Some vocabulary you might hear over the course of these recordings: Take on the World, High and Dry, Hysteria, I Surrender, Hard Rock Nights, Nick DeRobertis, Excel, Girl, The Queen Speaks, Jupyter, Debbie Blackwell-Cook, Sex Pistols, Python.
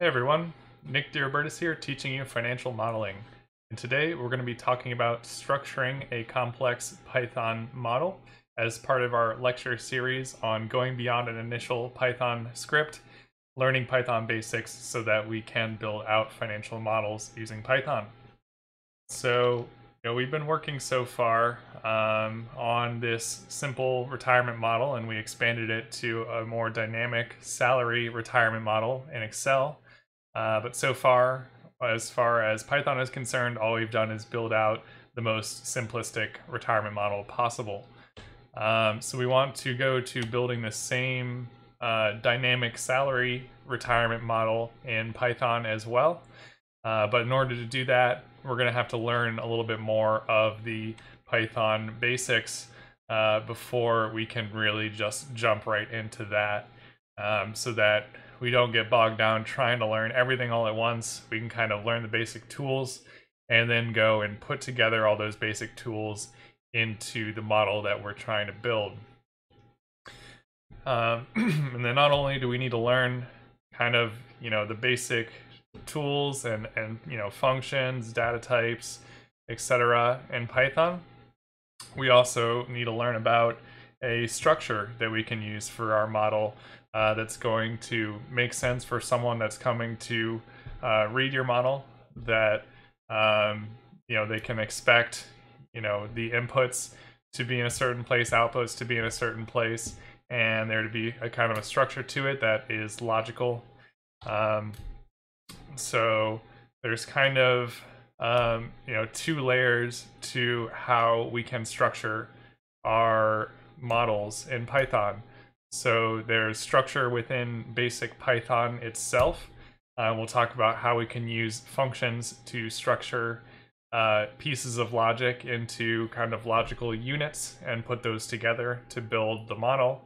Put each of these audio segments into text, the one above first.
Hey everyone, Nick DeRobertis here, teaching you financial modeling. And today we're going to be talking about structuring a complex Python model as part of our lecture series on going beyond an initial Python script, learning Python basics so that we can build out financial models using Python. So, we've been working so far on this simple retirement model, and we expanded it to a more dynamic salary retirement model in Excel. But so far as Python is concerned, all we've done is build out the most simplistic retirement model possible. So we want to go to building the same dynamic salary retirement model in Python as well. But in order to do that, we're going to have to learn a little bit more of the Python basics before we can really just jump right into that, so that we don't get bogged down trying to learn everything all at once. We can kind of learn the basic tools and then go and put together all those basic tools into the model that we're trying to build. And then not only do we need to learn kind of, the basic tools and functions, data types, etc. in Python, we also need to learn about a structure that we can use for our model that's going to make sense for someone that's coming to read your model, that they can expect the inputs to be in a certain place, outputs to be in a certain place, and there to be a kind of a structure to it that is logical. So there's kind of two layers to how we can structure our models in Python. So there's structure within basic Python itself. We'll talk about how we can use functions to structure pieces of logic into kind of logical units and put those together to build the model.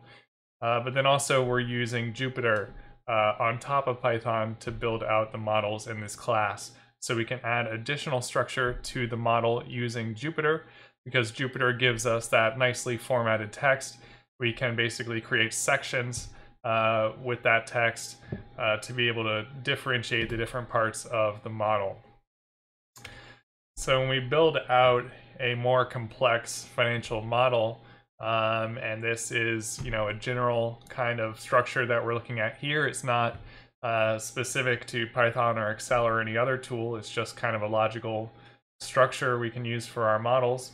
But then also we're using Jupyter on top of Python to build out the models in this class. So we can add additional structure to the model using Jupyter, because Jupyter gives us that nicely formatted text. We can basically create sections with that text to be able to differentiate the different parts of the model. So when we build out a more complex financial model, and this is, a general kind of structure that we're looking at here. It's not specific to Python or Excel or any other tool. It's just kind of a logical structure we can use for our models.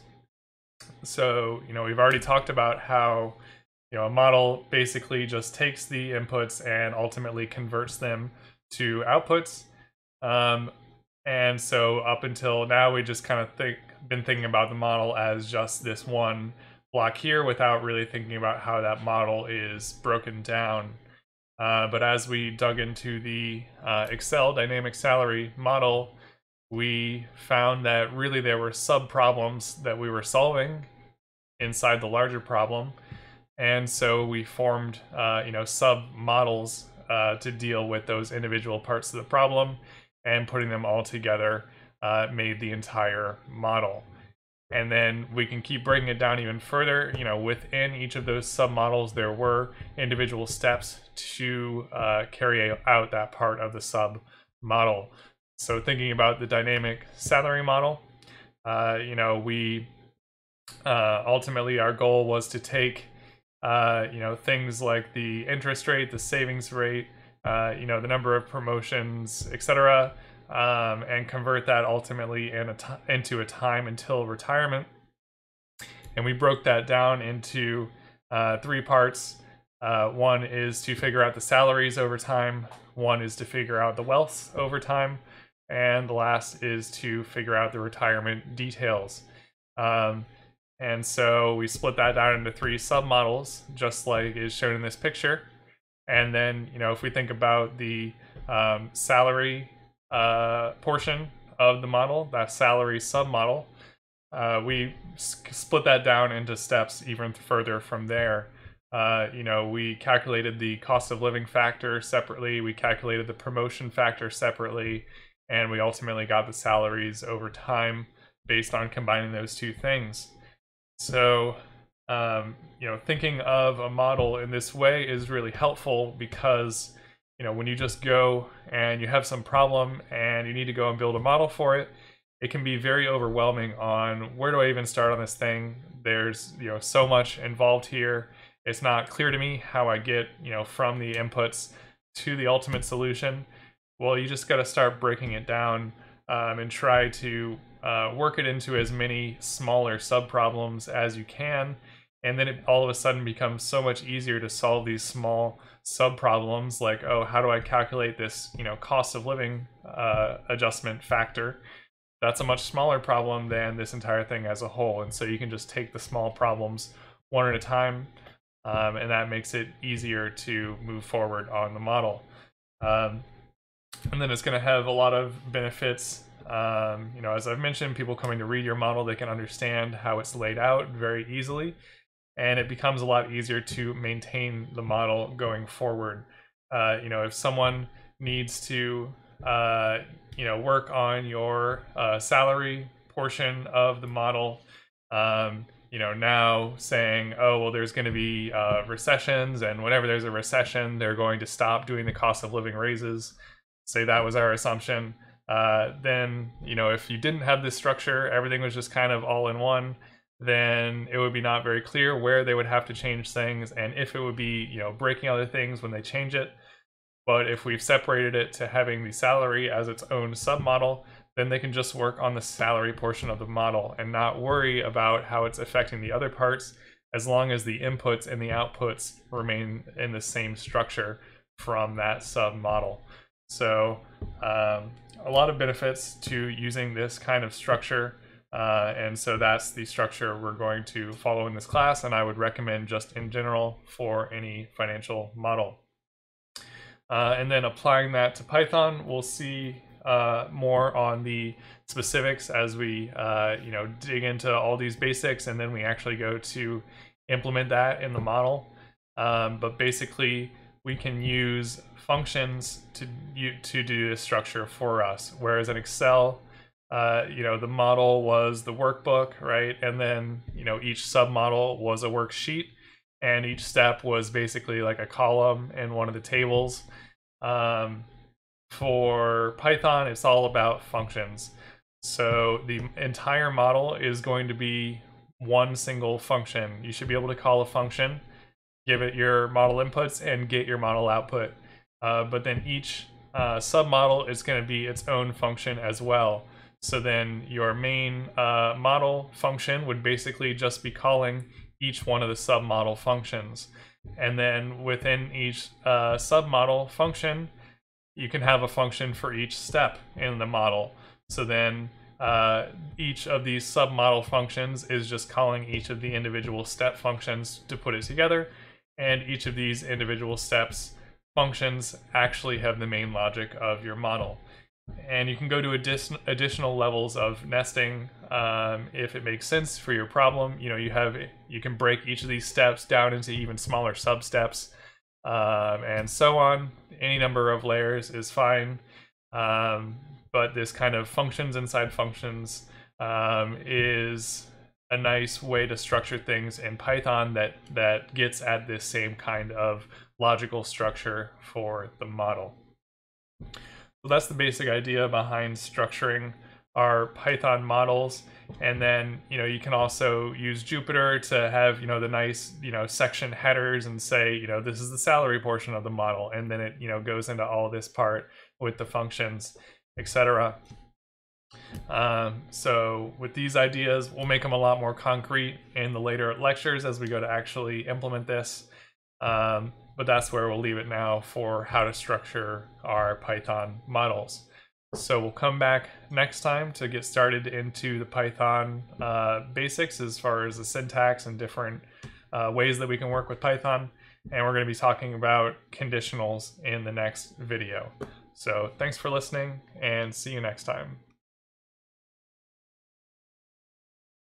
So, we've already talked about how, a model basically just takes the inputs and ultimately converts them to outputs. And so up until now, we just kind of been thinking about the model as just this one block here without really thinking about how that model is broken down. But as we dug into the Excel dynamic salary model, we found that really there were sub-problems that we were solving inside the larger problem. And so we formed sub-models to deal with those individual parts of the problem, and putting them all together made the entire model. And then we can keep breaking it down even further. Within each of those submodels, there were individual steps to carry out that part of the submodel. So thinking about the dynamic salary model, we ultimately our goal was to take things like the interest rate, the savings rate, the number of promotions, etc. And convert that ultimately into a time until retirement. And we broke that down into three parts. One is to figure out the salaries over time, one is to figure out the wealth over time, and the last is to figure out the retirement details. And so we split that down into three submodels, just like is shown in this picture. And then, if we think about the salary portion of the model, that salary submodel, we split that down into steps even further from there. We calculated the cost of living factor separately, we calculated the promotion factor separately, and we ultimately got the salaries over time based on combining those two things. So, thinking of a model in this way is really helpful because you know, when you just go and you have some problem and you need to go and build a model for it, it can be very overwhelming on where do I even start on this thing? There's, you know, so much involved here. It's not clear to me how I get, you know, from the inputs to the ultimate solution. Well, you just got to start breaking it down and try to work it into as many smaller subproblems as you can. And then it all of a sudden becomes so much easier to solve these small subproblems like, oh, how do I calculate this, you know, cost of living adjustment factor? That's a much smaller problem than this entire thing as a whole. And so you can just take the small problems one at a time, and that makes it easier to move forward on the model. And then it's going to have a lot of benefits. You know, as I've mentioned, people coming to read your model, they can understand how it's laid out very easily, and it becomes a lot easier to maintain the model going forward. You know, if someone needs to, you know, work on your salary portion of the model, you know, now saying, oh, well, there's going to be recessions, and whenever there's a recession, they're going to stop doing the cost of living raises. Say that was our assumption. Then, you know, if you didn't have this structure, everything was just kind of all in one, then it would be not very clear where they would have to change things and if it would be, you know, breaking other things when they change it. But if we've separated it to having the salary as its own submodel, then they can just work on the salary portion of the model and not worry about how it's affecting the other parts, as long as the inputs and the outputs remain in the same structure from that submodel. So a lot of benefits to using this kind of structure, and so that's the structure we're going to follow in this class, and I would recommend just in general for any financial model. And then applying that to Python, we'll see more on the specifics as we you know, dig into all these basics, and then we actually go to implement that in the model. But basically, we can use functions to do this structure for us. Whereas in Excel, you know, the model was the workbook, right? And then, you know, each submodel was a worksheet, and each step was basically like a column in one of the tables. For Python, it's all about functions. So the entire model is going to be one single function. You should be able to call a function, give it your model inputs, and get your model output. But then each submodel is going to be its own function as well. So then your main model function would basically just be calling each one of the submodel functions. And then within each submodel function, you can have a function for each step in the model. So then each of these submodel functions is just calling each of the individual step functions to put it together. And each of these individual steps functions actually have the main logic of your model. And you can go to additional levels of nesting if it makes sense for your problem. You know, you can break each of these steps down into even smaller sub-steps, and so on. Any number of layers is fine, but this kind of functions inside functions is a nice way to structure things in Python that gets at this same kind of logical structure for the model. So that's the basic idea behind structuring our Python models. And then, you know, you can also use Jupyter to have, you know, the nice, you know, section headers and say, you know, this is the salary portion of the model, and then it, you know, goes into all this part with the functions, etc. So with these ideas, we'll make them a lot more concrete in the later lectures as we go to actually implement this. But that's where we'll leave it now for how to structure our Python models. So we'll come back next time to get started into the Python basics as far as the syntax and different ways that we can work with Python. And we're going to be talking about conditionals in the next video. So thanks for listening, and see you next time.